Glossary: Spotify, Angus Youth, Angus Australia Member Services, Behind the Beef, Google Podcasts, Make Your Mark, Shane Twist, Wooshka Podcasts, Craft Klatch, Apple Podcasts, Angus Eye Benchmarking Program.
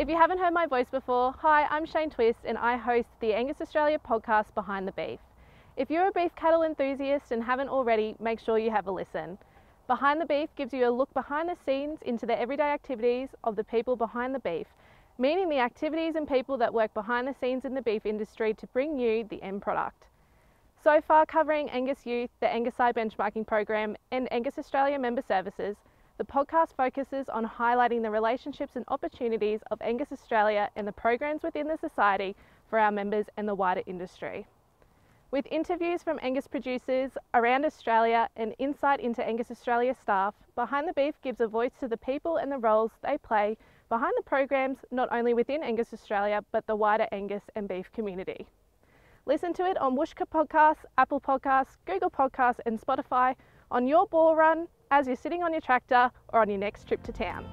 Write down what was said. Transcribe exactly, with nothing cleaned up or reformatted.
If you haven't heard my voice before, hi, I'm Shane Twist and I host the Angus Australia podcast Behind the Beef. If you're a beef cattle enthusiast and haven't already, make sure you have a listen. Behind the Beef gives you a look behind the scenes into the everyday activities of the people behind the beef, meaning the activities and people that work behind the scenes in the beef industry to bring you the end product. So far covering Angus Youth, the Angus Eye Benchmarking Program and Angus Australia Member Services, the podcast focuses on highlighting the relationships and opportunities of Angus Australia and the programs within the society for our members and the wider industry. With interviews from Angus producers around Australia and insight into Angus Australia staff, Behind the Beef gives a voice to the people and the roles they play behind the programs not only within Angus Australia but the wider Angus and beef community. Listen to it on Wooshka Podcasts, Apple Podcasts, Google Podcasts and Spotify on your ball run, as you're sitting on your tractor or on your next trip to town.